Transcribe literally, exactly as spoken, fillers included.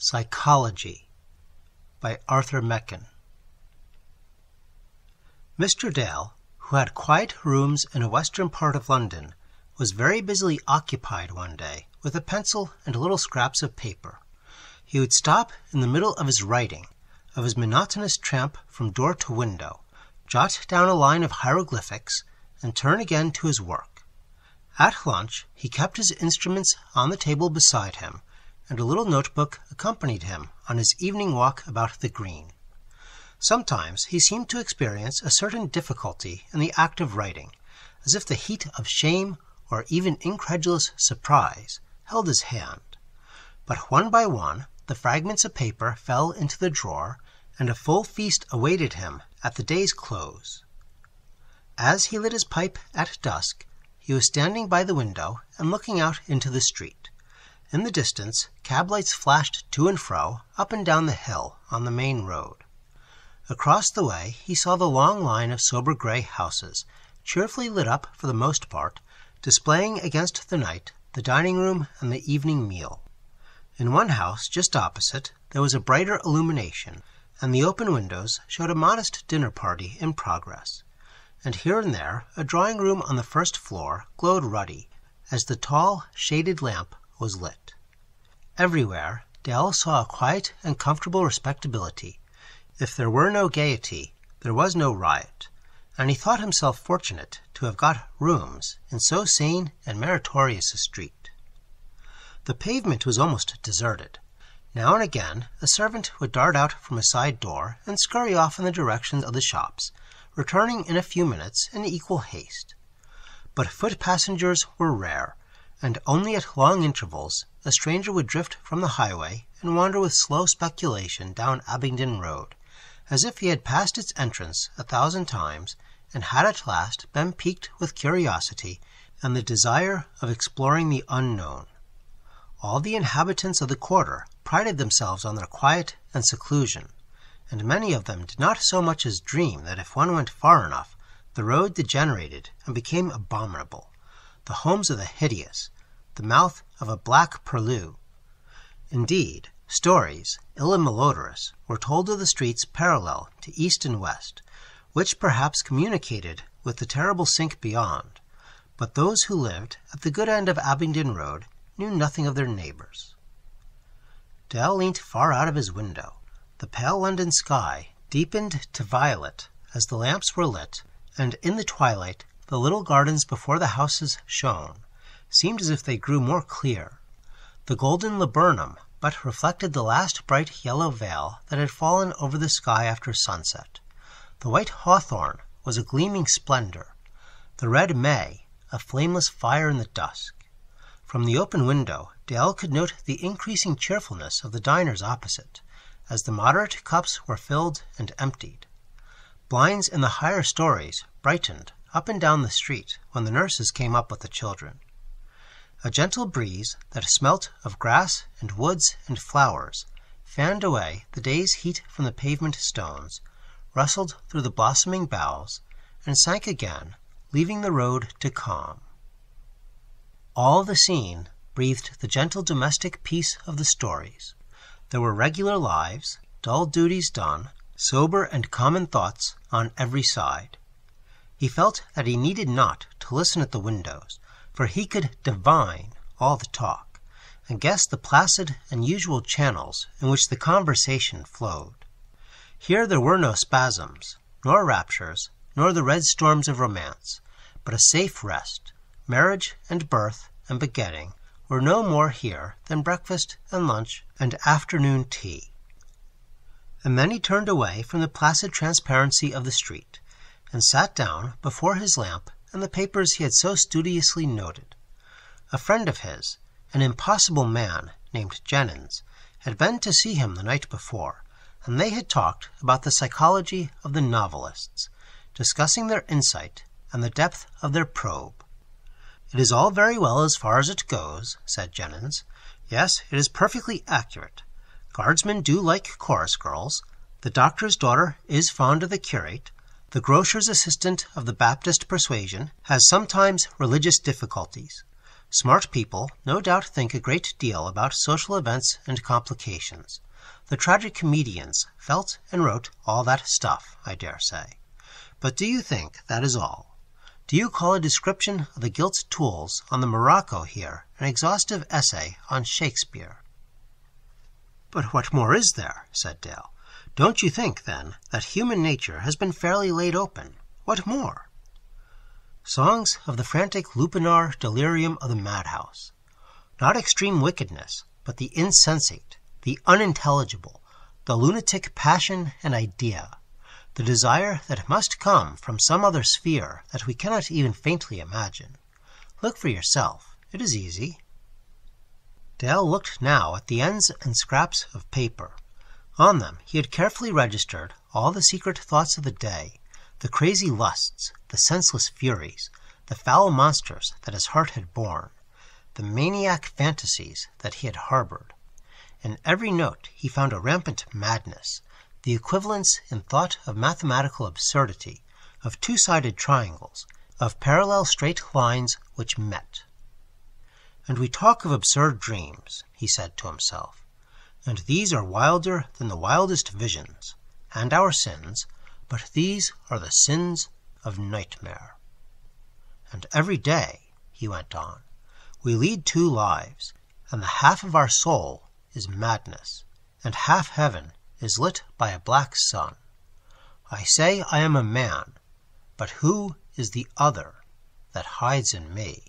Psychology by Arthur Machen. Mister Dale, who had quiet rooms in a western part of London, was very busily occupied one day with a pencil and little scraps of paper. He would stop in the middle of his writing, of his monotonous tramp from door to window, jot down a line of hieroglyphics, and turn again to his work. At lunch he kept his instruments on the table beside him, and a little notebook accompanied him on his evening walk about the green. Sometimes he seemed to experience a certain difficulty in the act of writing, as if the heat of shame or even incredulous surprise held his hand. But one by one the fragments of paper fell into the drawer, and a full feast awaited him at the day's close. As he lit his pipe at dusk, he was standing by the window and looking out into the street. In the distance, cab lights flashed to and fro up and down the hill on the main road. Across the way he saw the long line of sober grey houses, cheerfully lit up for the most part, displaying against the night the dining room and the evening meal. In one house just opposite there was a brighter illumination, and the open windows showed a modest dinner party in progress, and here and there a drawing-room on the first floor glowed ruddy as the tall, shaded lamp was lit. Everywhere Dale saw a quiet and comfortable respectability. If there were no gaiety, there was no riot, and he thought himself fortunate to have got rooms in so sane and meritorious a street. The pavement was almost deserted. Now and again a servant would dart out from a side door and scurry off in the direction of the shops, returning in a few minutes in equal haste. But foot passengers were rare, and only at long intervals a stranger would drift from the highway and wander with slow speculation down Abingdon Road, as if he had passed its entrance a thousand times and had at last been piqued with curiosity and the desire of exploring the unknown. All the inhabitants of the quarter prided themselves on their quiet and seclusion, and many of them did not so much as dream that if one went far enough, the road degenerated and became abominable, the homes of the hideous, the mouth of a black purlieu. Indeed, stories, ill and malodorous, were told of the streets parallel to east and west, which perhaps communicated with the terrible sink beyond, but those who lived at the good end of Abingdon Road knew nothing of their neighbors. Dale leant far out of his window. The pale London sky deepened to violet as the lamps were lit, and in the twilight the little gardens before the houses shone, seemed as if they grew more clear. The golden laburnum but reflected the last bright yellow veil that had fallen over the sky after sunset. The white hawthorn was a gleaming splendor, the red may a flameless fire in the dusk. From the open window Dale could note the increasing cheerfulness of the diners opposite, as the moderate cups were filled and emptied. Blinds in the higher stories brightened up and down the street when the nurses came up with the children. A gentle breeze that smelt of grass and woods and flowers fanned away the day's heat from the pavement stones, rustled through the blossoming boughs, and sank again, leaving the road to calm. All the scene breathed the gentle domestic peace of the stories. There were regular lives, dull duties done, sober and common thoughts on every side. He felt that he needed not to listen at the windows, for he could divine all the talk, and guess the placid and usual channels in which the conversation flowed. Here there were no spasms, nor raptures, nor the red storms of romance, but a safe rest. Marriage and birth and begetting were no more here than breakfast and lunch and afternoon tea. And then he turned away from the placid transparency of the street, and sat down before his lamp and the papers he had so studiously noted. A friend of his, an impossible man named Jennings, had been to see him the night before, and they had talked about the psychology of the novelists, discussing their insight and the depth of their probe. "It is all very well as far as it goes," said Jennings. "Yes, it is perfectly accurate. Guardsmen do like chorus girls. The doctor's daughter is fond of the curate. The grocer's assistant of the Baptist persuasion has sometimes religious difficulties. Smart people no doubt think a great deal about social events and complications. The tragic comedians felt and wrote all that stuff, I dare say. But do you think that is all? Do you call a description of the gilt tools on the Morocco here an exhaustive essay on Shakespeare? But what more is there? Said Dale. Don't you think, then, that human nature has been fairly laid open? What more? Songs of the frantic lupinar delirium of the madhouse. Not extreme wickedness, but the insensate, the unintelligible, the lunatic passion and idea, the desire that must come from some other sphere that we cannot even faintly imagine. Look for yourself. It is easy. Dale looked now at the ends and scraps of paper. On them he had carefully registered all the secret thoughts of the day, the crazy lusts, the senseless furies, the foul monsters that his heart had borne, the maniac fantasies that he had harbored. In every note he found a rampant madness, the equivalence in thought of mathematical absurdity, of two-sided triangles, of parallel straight lines which met. And we talk of absurd dreams, he said to himself, and these are wilder than the wildest visions, and our sins, but these are the sins of nightmare. And every day, he went on, we lead two lives, and the half of our soul is madness, and half heaven is lit by a black sun. I say I am a man, but who is the other that hides in me?